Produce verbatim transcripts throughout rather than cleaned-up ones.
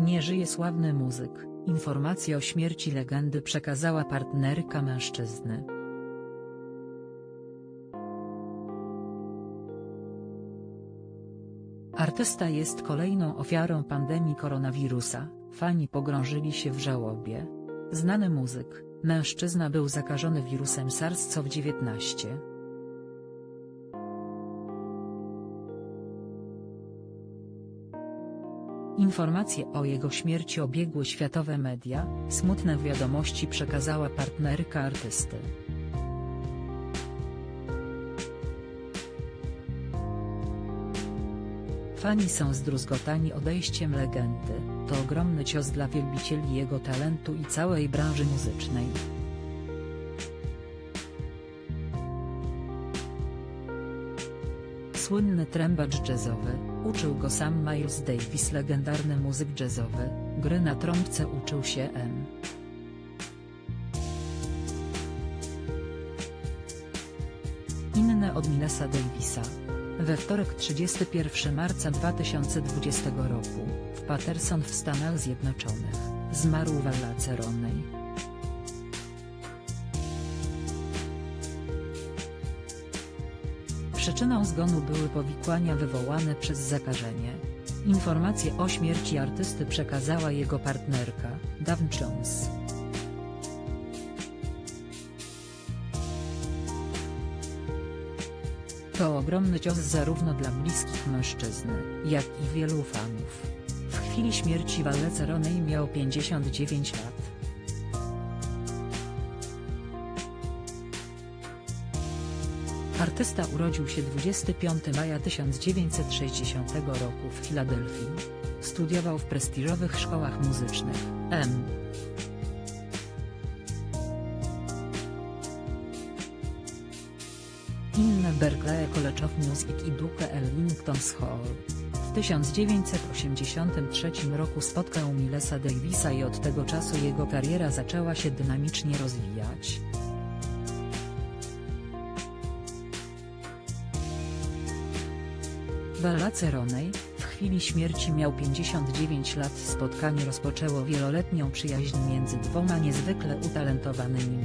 Nie żyje sławny muzyk. Informację o śmierci legendy przekazała partnerka mężczyzny. Artysta jest kolejną ofiarą pandemii koronawirusa, fani pogrążyli się w żałobie. Znany muzyk, mężczyzna był zakażony wirusem SARS kowid dziewiętnaście. Informacje o jego śmierci obiegły światowe media, smutne wiadomości przekazała partnerka artysty. Fani są zdruzgotani odejściem legendy, to ogromny cios dla wielbicieli jego talentu i całej branży muzycznej. Słynny trębacz jazzowy, uczył go sam Miles Davis. Legendarny muzyk jazzowy, gry na trąbce uczył się M. Inne od Milesa Davisa. We wtorek trzydziestego pierwszego marca dwa tysiące dwudziestego roku, w Paterson w Stanach Zjednoczonych, zmarł Wallace Roney. Przyczyną zgonu były powikłania wywołane przez zakażenie. Informacje o śmierci artysty przekazała jego partnerka, Dawn Jones. To ogromny cios zarówno dla bliskich mężczyzny, jak i wielu fanów. W chwili śmierci Wallace Roney miał pięćdziesiąt dziewięć lat. Artysta urodził się dwudziestego piątego maja tysiąc dziewięćset sześćdziesiątego roku w Filadelfii. Studiował w prestiżowych szkołach muzycznych M. Inne Berklee College of Music i Duke Ellington School. W tysiąc dziewięćset osiemdziesiątym trzecim roku spotkał Milesa Davisa i od tego czasu jego kariera zaczęła się dynamicznie rozwijać. Wallace Roney, w chwili śmierci miał pięćdziesiąt dziewięć lat. Spotkanie rozpoczęło wieloletnią przyjaźń między dwoma niezwykle utalentowanymi.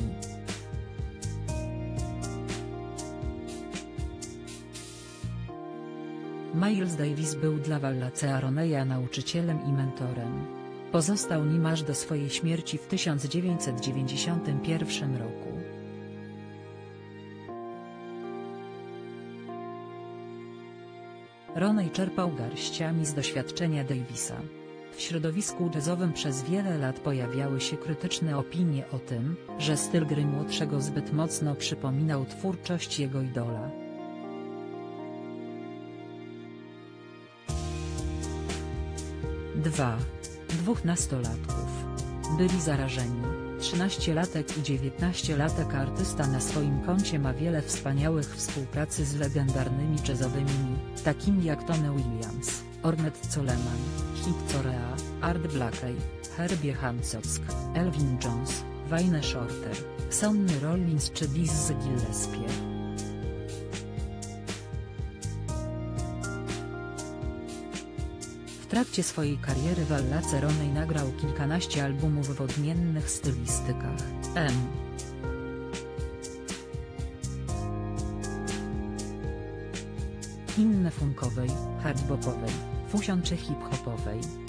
Miles Davis był dla Wallace'a Roneya nauczycielem i mentorem. Pozostał nim aż do swojej śmierci w tysiąc dziewięćset dziewięćdziesiątym pierwszym roku. Roney czerpał garściami z doświadczenia Davisa. W środowisku jazzowym przez wiele lat pojawiały się krytyczne opinie o tym, że styl gry młodszego zbyt mocno przypominał twórczość jego idola. Dwa. Dwóch nastolatków. Byli zarażeni, trzynastolatek i dziewiętnastolatek. Artysta na swoim koncie ma wiele wspaniałych współpracy z legendarnymi jazzowymi, takimi jak Tony Williams, Ornette Coleman, Chick Corea, Art Blakey, Herbie Hancock, Elvin Jones, Wayne Shorter, Sonny Rollins czy Dizzy Gillespie. W trakcie swojej kariery Wallace Roney nagrał kilkanaście albumów w odmiennych stylistykach M. Inne funkowej, hardbopowej, fusion czy hip-hopowej.